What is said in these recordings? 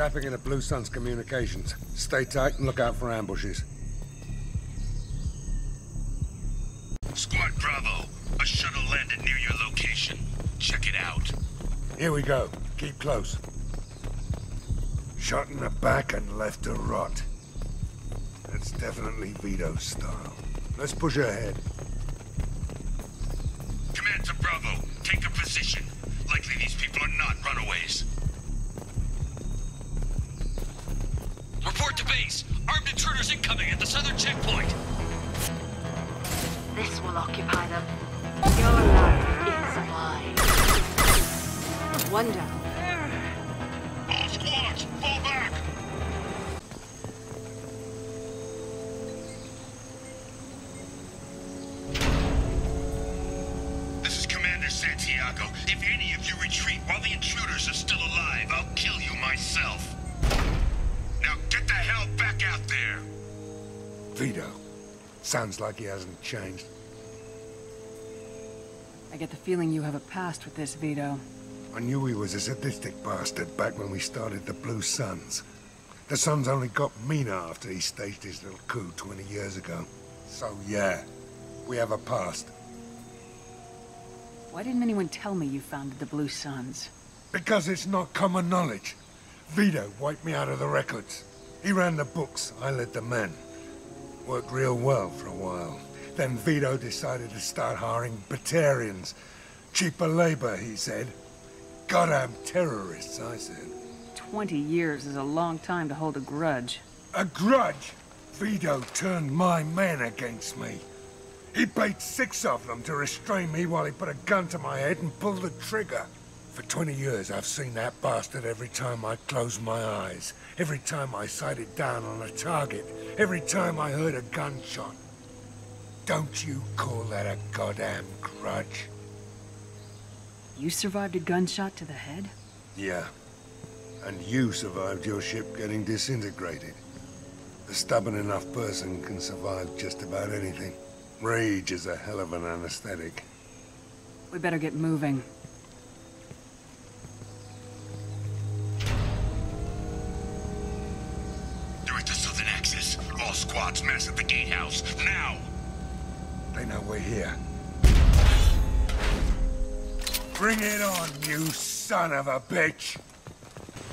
Tapping into Blue Suns communications. Stay tight and look out for ambushes. Squad Bravo, a shuttle landed near your location. Check it out. Here we go. Keep close. Shot in the back and left to rot. That's definitely Vido style. Let's push ahead. Commander Bravo, take a position. Likely these people are not runaways. Report to base. Armed intruders incoming at the southern checkpoint. This will occupy them. Your life is mine. One down. All squads, fall back! This is Commander Santiago. If any of you retreat while the intruders are still alive, I'll kill you myself. Now get the hell back out there! Vido. Sounds like he hasn't changed. I get the feeling you have a past with this, Vido. I knew he was a sadistic bastard back when we started the Blue Suns. The Suns only got meaner after he staged his little coup 20 years ago. So yeah, we have a past. Why didn't anyone tell me you founded the Blue Suns? Because it's not common knowledge. Vido wiped me out of the records. He ran the books, I led the men. Worked real well for a while. Then Vido decided to start hiring batarians. Cheaper labor, he said. Goddamn terrorists, I said. 20 years is a long time to hold a grudge. A grudge? Vido turned my men against me. He paid 6 of them to restrain me while he put a gun to my head and pulled the trigger. For 20 years, I've seen that bastard every time I closed my eyes, every time I sighted down on a target, every time I heard a gunshot. Don't you call that a goddamn grudge? You survived a gunshot to the head? Yeah. And you survived your ship getting disintegrated. A stubborn enough person can survive just about anything. Rage is a hell of an anesthetic. We better get moving. Squads mass at the gatehouse, now! They know we're here. Bring it on, you son of a bitch!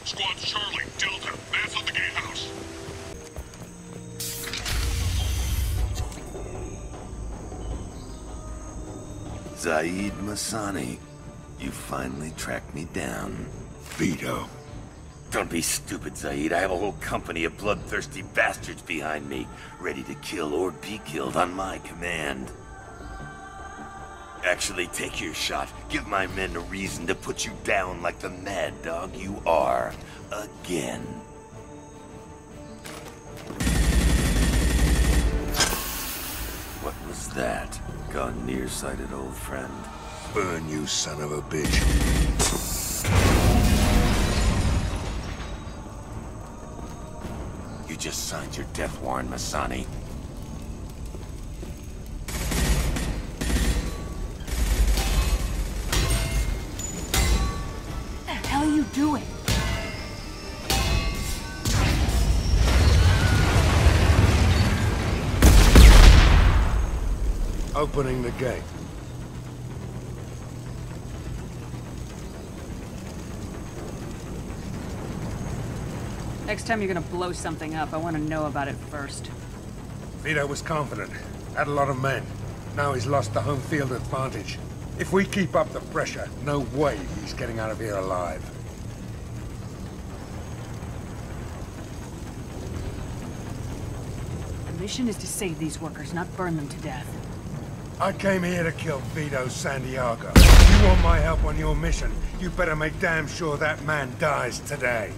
Squad Charlie, Delta, mass at the gatehouse! Zaeed Massani, you finally tracked me down. Vido. Don't be stupid, Zaeed. I have a whole company of bloodthirsty bastards behind me, ready to kill or be killed on my command. Actually, take your shot. Give my men a reason to put you down like the mad dog you are. Again. What was that? Gone nearsighted, old friend. Burn, you son of a bitch. You just signed your death warrant, Massani. What the hell are you doing? Opening the gate. Next time you're gonna blow something up, I want to know about it first. Vido was confident, had a lot of men. Now he's lost the home field advantage. If we keep up the pressure, no way he's getting out of here alive. The mission is to save these workers, not burn them to death. I came here to kill Vido Santiago. If you want my help on your mission, you better make damn sure that man dies today.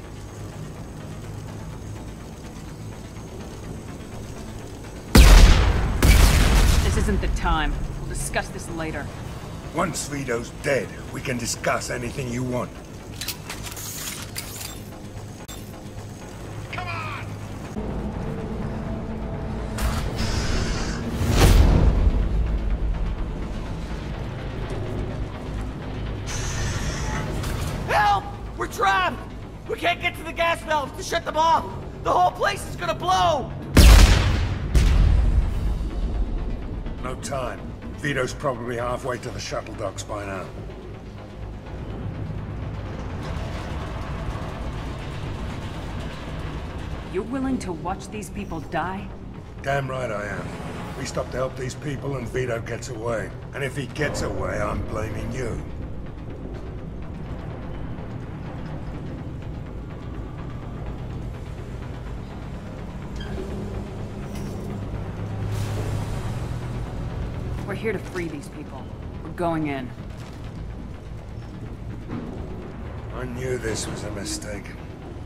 Isn't the time. We'll discuss this later. Once Vido's dead, we can discuss anything you want. Come on! Help! We're trapped! We can't get to the gas valves to shut them off! The whole place is gonna blow! No time. Vito's probably halfway to the shuttle docks by now. You're willing to watch these people die? Damn right I am. We stop to help these people and Vido gets away. And if he gets away, I'm blaming you. We're here to free these people. We're going in. I knew this was a mistake.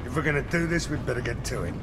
If we're gonna do this, we'd better get to it.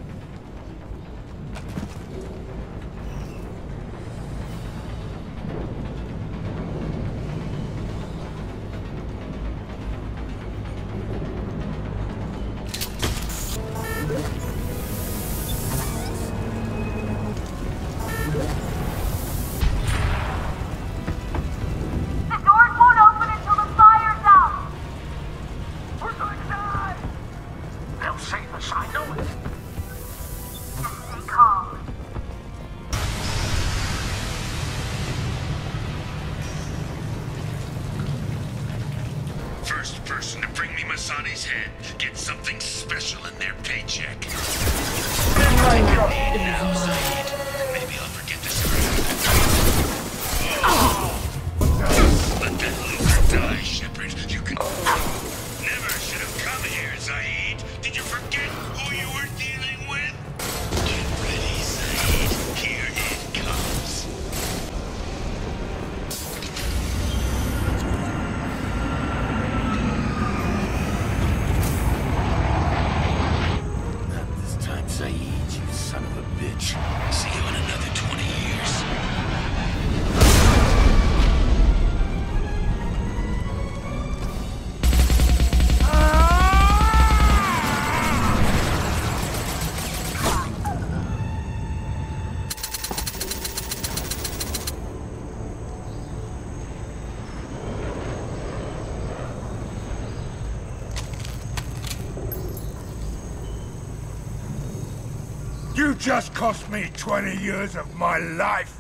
You just cost me 20 years of my life!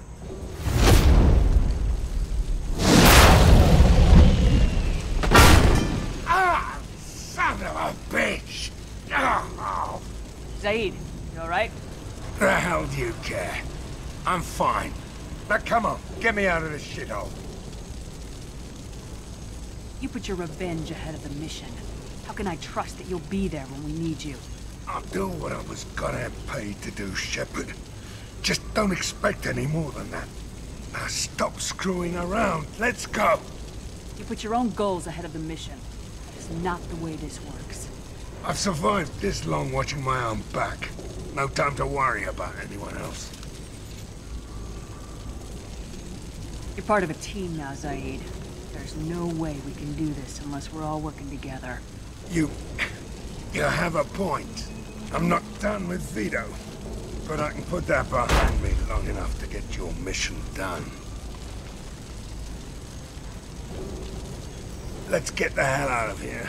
Ah! Son of a bitch! Oh. Zaeed, you alright? The hell do you care? I'm fine. Now come on, get me out of this shithole. You put your revenge ahead of the mission. How can I trust that you'll be there when we need you? I'll do what I was goddamn paid to do, Shepard. Just don't expect any more than that. Now stop screwing around. Let's go! You put your own goals ahead of the mission. That is not the way this works. I've survived this long watching my own back. No time to worry about anyone else. You're part of a team now, Zaeed. There's no way we can do this unless we're all working together. You have a point. I'm not done with Vido, but I can put that behind me long enough to get your mission done. Let's get the hell out of here.